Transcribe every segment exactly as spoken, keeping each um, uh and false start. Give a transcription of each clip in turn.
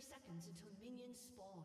thirty seconds until minions spawn.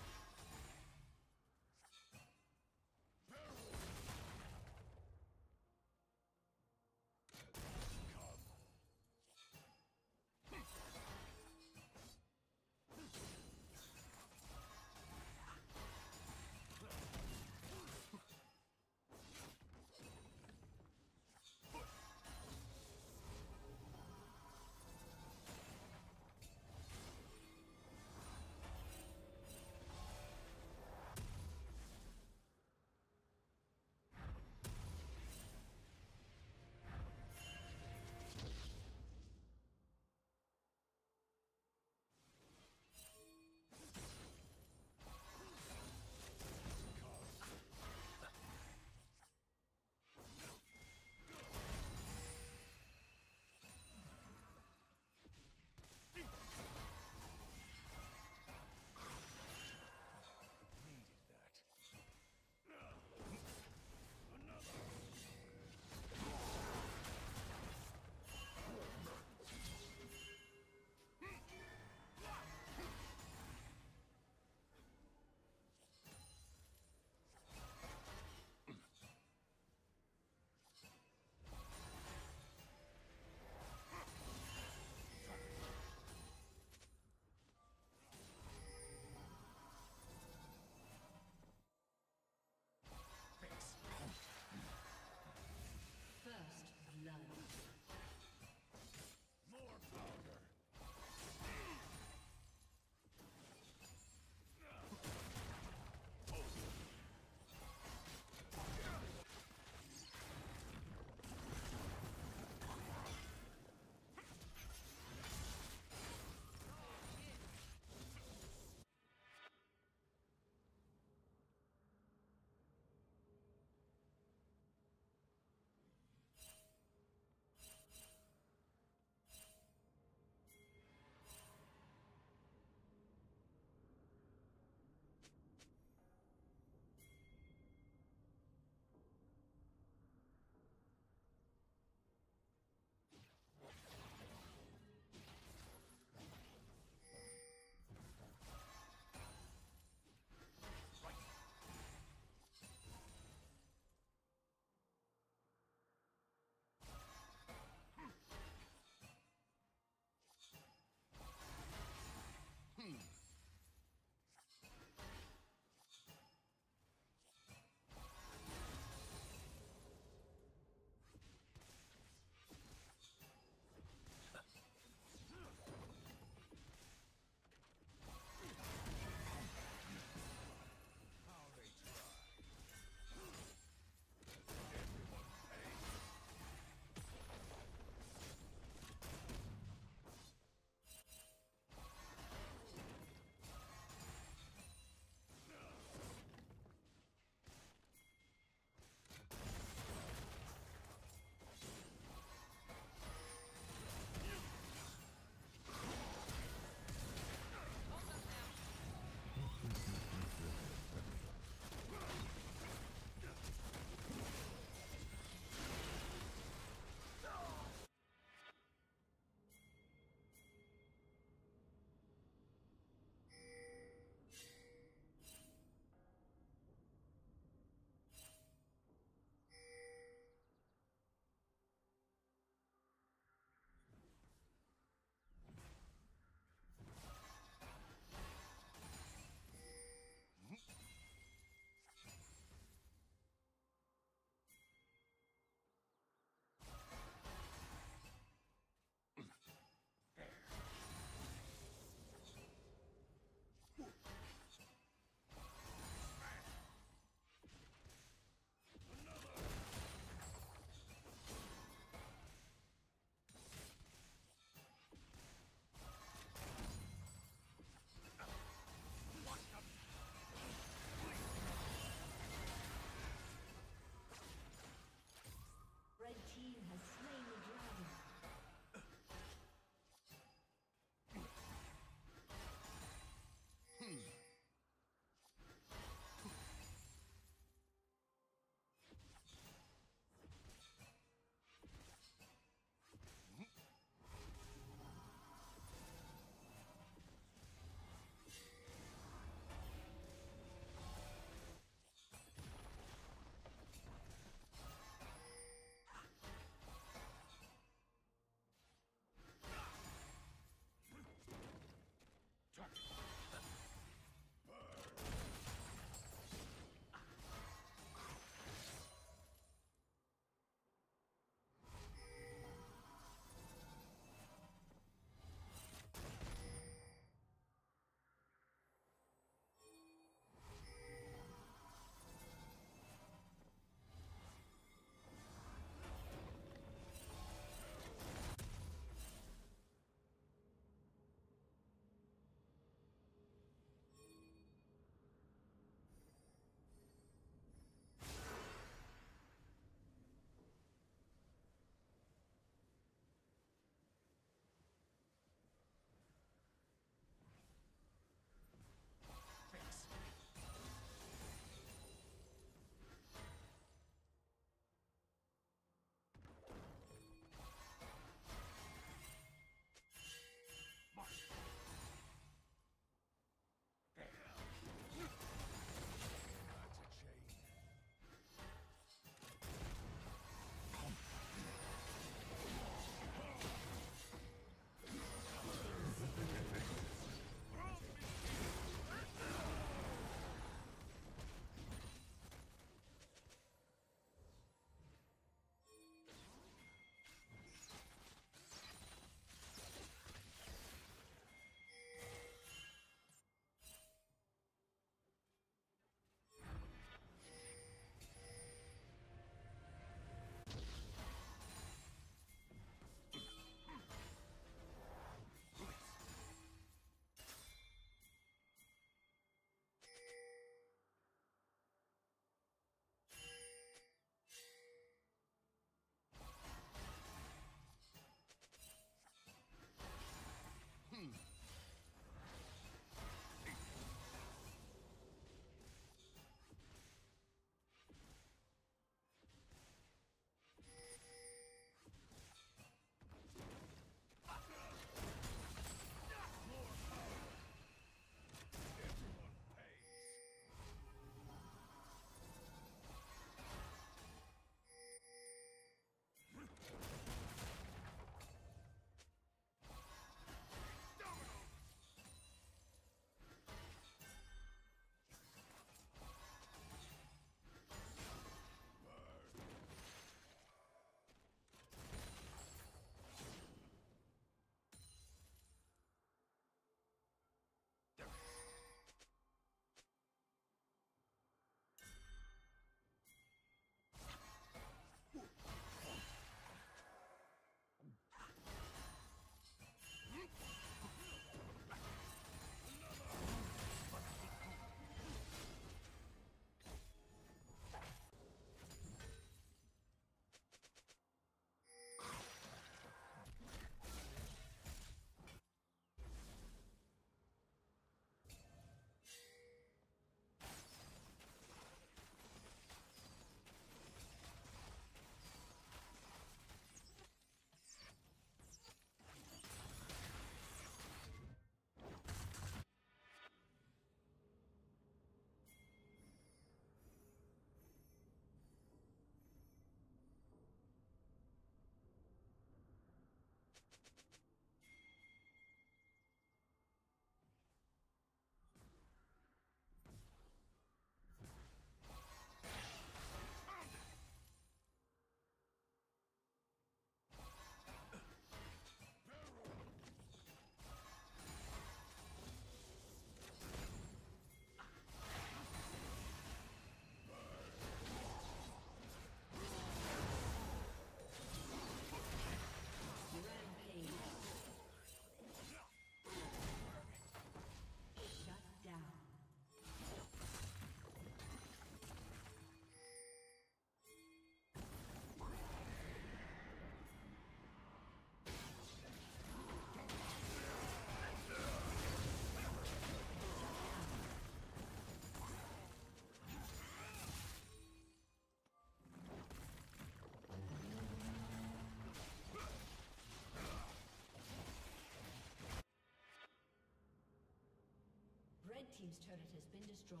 team's turret has been destroyed.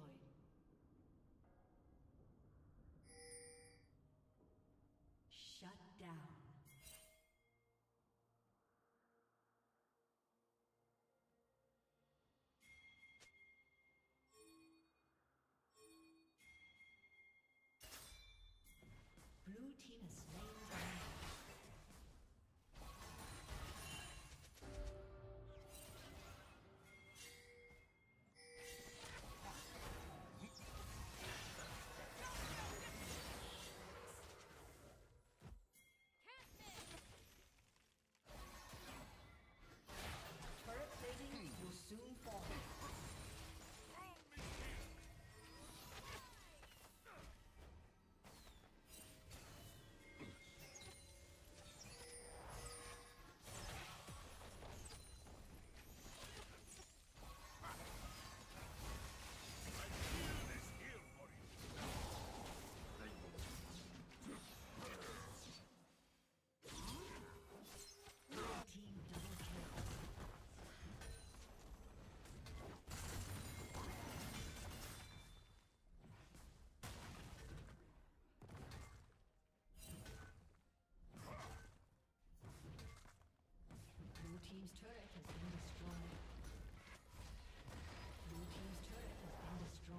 Shut down. Blue team has slain the dragon. Soon fall. Blue team's turret has been destroyed. Blue team's turret has been destroyed.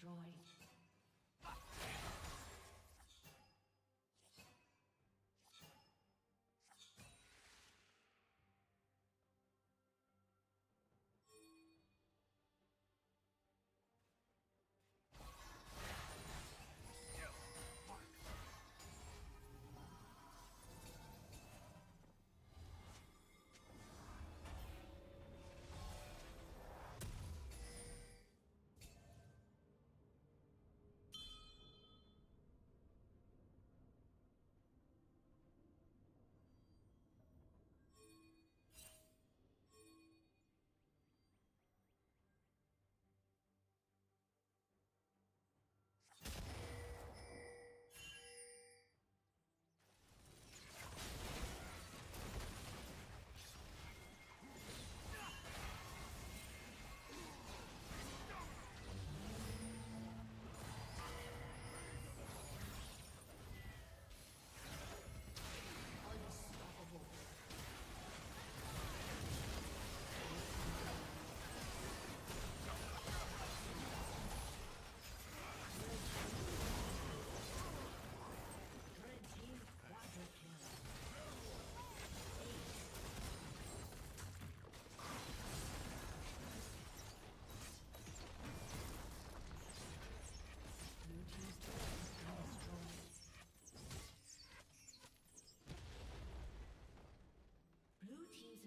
Target. Blue team's turret has been destroyed. Blue team's